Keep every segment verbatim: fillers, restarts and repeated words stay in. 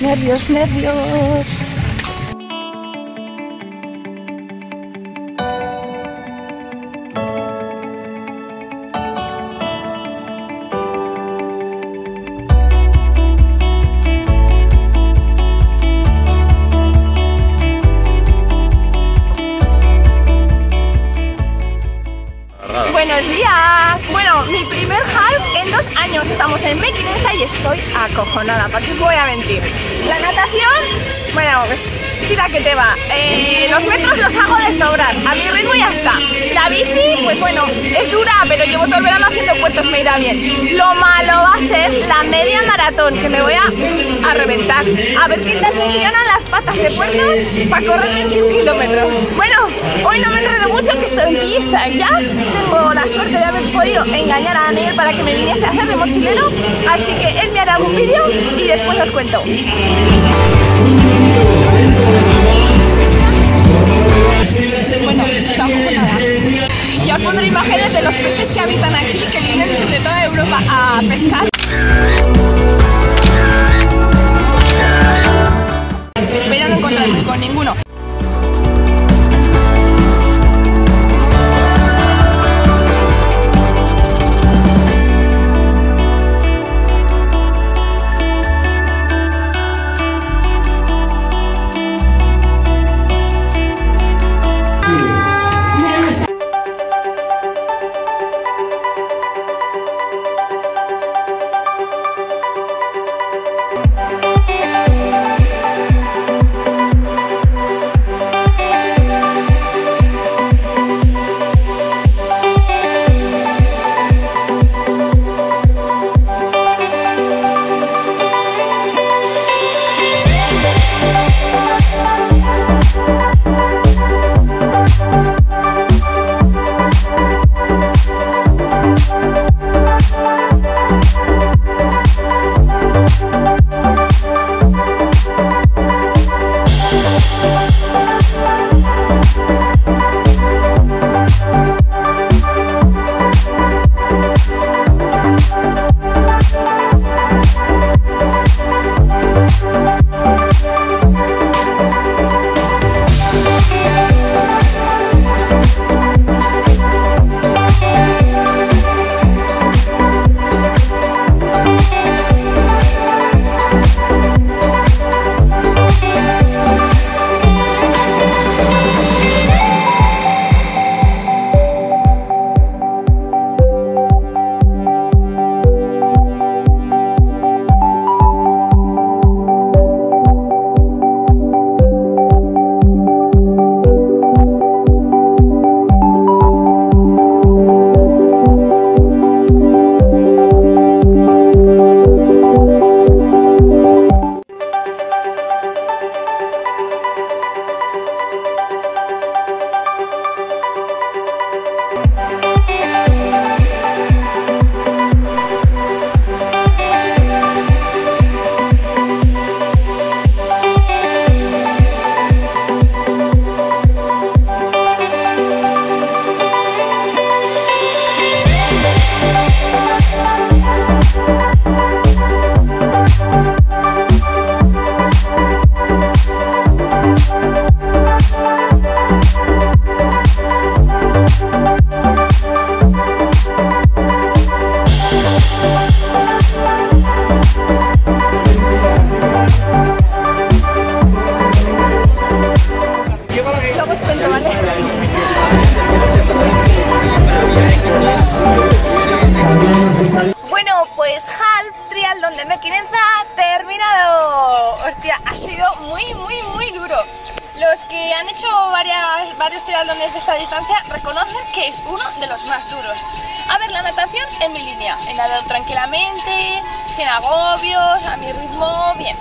Nervios, nervios. Buenos días. Bueno, mi primer half en dos años. Estamos en Mequinenza y estoy acojonada. ¿Para qué os voy a mentir? La natación, bueno, pues tira que te va. Eh, los metros los hago de sobrar. A mi ritmo ya está. La bici, pues bueno, es dura, pero llevo todo el verano haciendo puertos, me irá bien. Lo malo va a ser la media maratón, que me voy a, a reventar. A ver qué tal funcionan las patas de puertos para correr veintiún kilómetros. Bueno, hoy no me enredo mucho, que esto empieza ya. Tengo la suerte de haber podido engañar a Daniel para que me viniese a hacer de mochilero, así que él me hará un vídeo y después os cuento. Bueno, tampoco nada. Ya os pondré imágenes de los peces que habitan aquí, que vienen desde toda Europa a pescar. Espero no encontrarme con ninguno. De Mequinenza terminado. Hostia, ha sido muy, muy, muy duro. Los que han hecho varias, varios triatlones de esta distancia reconocen que es uno de los más duros. A ver, la natación en mi línea. He nadado tranquilamente, sin agobios, a mi ritmo, bien.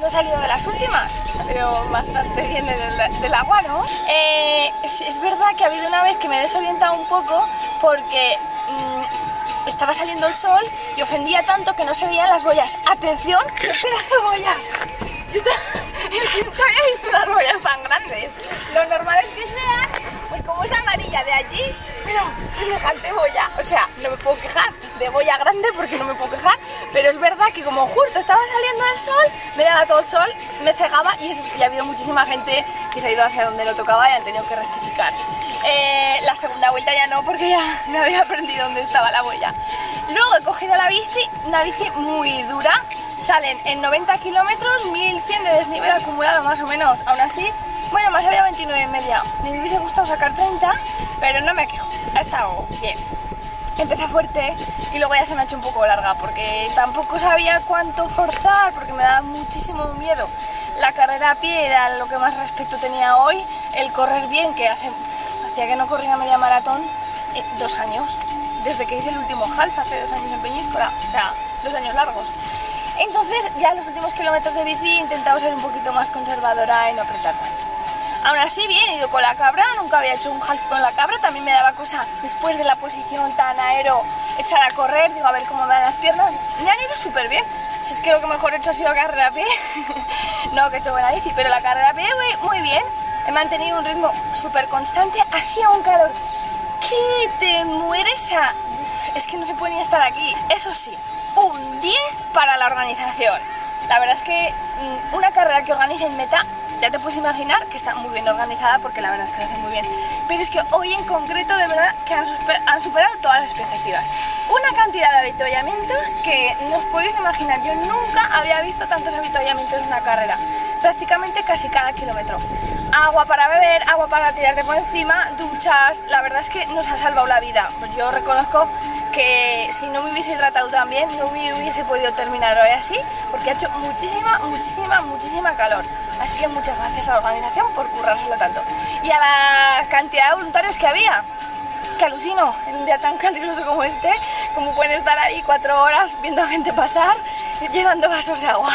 No he salido de las últimas, he salido bastante bien del, del agua, ¿no? Eh, es, es verdad que ha habido una vez que me he desorientado un poco porque... Mmm, estaba saliendo el sol y ofendía tanto que no se veían las boyas. ¡Atención! ¡Qué pedazo de boyas! Yo te... es que no había visto unas boyas tan grandes. Lo normal es que sean pues como es amarilla de allí, pero semejante boya, o sea, no me puedo quejar de boya grande porque no me puedo quejar, pero es verdad que como justo estaba saliendo el sol, me daba todo el sol, me cegaba y, es, y ha habido muchísima gente que se ha ido hacia donde lo tocaba y han tenido que rectificar. Eh, la segunda vuelta ya no, porque ya me había aprendido dónde estaba la boya. Luego he cogido la bici, una bici muy dura, salen en noventa kilómetros, mil cien de desnivel acumulado más o menos, aún así, bueno, me ha salido veintinueve y media, me hubiese gustado sacar treinta, pero no me quejo, ha estado bien. Empezó fuerte y luego ya se me ha hecho un poco larga, porque tampoco sabía cuánto forzar, porque me daba muchísimo miedo. La carrera a pie era lo que más respeto tenía hoy, el correr bien, que hace, hacía que no corría media maratón, eh, dos años, desde que hice el último half, hace dos años en Peñíscola, o sea, dos años largos. Entonces ya los últimos kilómetros de bici he intentado ser un poquito más conservadora y no apretar tanto. Aún así, bien, he ido con la cabra, nunca había hecho un half con la cabra, también me daba cosa, después de la posición tan aero, echar a correr, digo, a ver cómo me dan las piernas, me han ido súper bien, si es que lo que mejor he hecho ha sido carrera a pie, no, que he hecho buena bici, pero la carrera a pie muy bien, he mantenido un ritmo súper constante, hacía un calor que te mueres a... es que no se puede ni estar aquí, eso sí, un diez para la organización, la verdad es que una carrera que organiza en meta, ya te puedes imaginar que está muy bien organizada porque la verdad es que lo hacen muy bien. Pero es que hoy en concreto de verdad que han, super, han superado todas las expectativas. Una cantidad de avituallamientos que no os podéis imaginar. Yo nunca había visto tantos avituallamientos en una carrera. Prácticamente casi cada kilómetro. Agua para beber, agua para tirarte por encima, duchas... La verdad es que nos ha salvado la vida. Yo reconozco que si no me hubiese tratado tan bien no me hubiese podido terminar hoy así porque ha hecho muchísima, muchísima, muchísima calor. Así que muchas Muchas gracias a la organización por currárselo tanto. Y a la cantidad de voluntarios que había, que alucino, en un día tan caluroso como este, como pueden estar ahí cuatro horas viendo a gente pasar, llenando vasos de agua.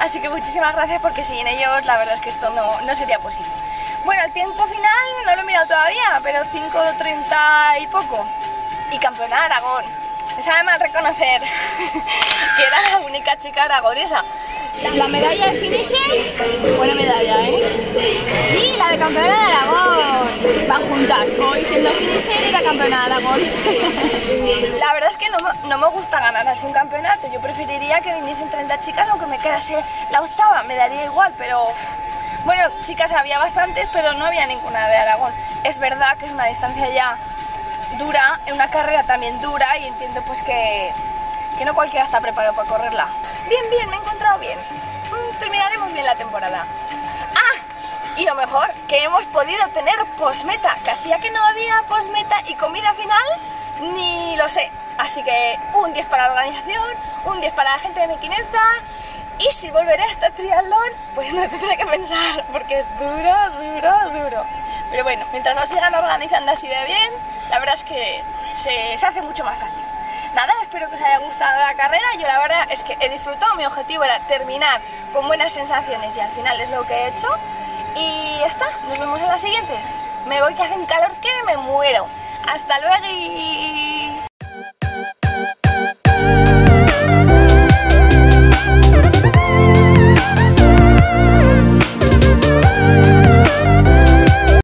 Así que muchísimas gracias porque sin ellos la verdad es que esto no, no sería posible. Bueno, el tiempo final no lo he mirado todavía, pero cinco treinta y poco. Y campeona de Aragón. Me sabe mal reconocer que era la única chica aragonesa. La medalla de finisher, buena medalla, ¿eh? Y la de campeona de Aragón. Van juntas, hoy siendo finisher y la campeona de Aragón. La verdad es que no, no me gusta ganar así un campeonato. Yo preferiría que viniesen treinta chicas, aunque me quedase la octava, me daría igual, pero... Bueno, chicas había bastantes, pero no había ninguna de Aragón. Es verdad que es una distancia ya dura, una carrera también dura, y entiendo pues que... que no cualquiera está preparado para correrla. Bien, bien, me he encontrado bien. Terminaremos bien la temporada. ¡Ah! Y lo mejor, que hemos podido tener posmeta, que hacía que no había posmeta y comida final, ni lo sé. Así que un diez para la organización, un diez para la gente de Mequinenza, y si volveré a este triatlón, pues no tendré que pensar, porque es duro, duro, duro. Pero bueno, mientras nos sigan organizando así de bien, la verdad es que se, se hace mucho más fácil. Nada, espero que os haya gustado la carrera, yo la verdad es que he disfrutado, mi objetivo era terminar con buenas sensaciones y al final es lo que he hecho y ya está, nos vemos en la siguiente. Me voy que hace un calor que me muero, hasta luego y...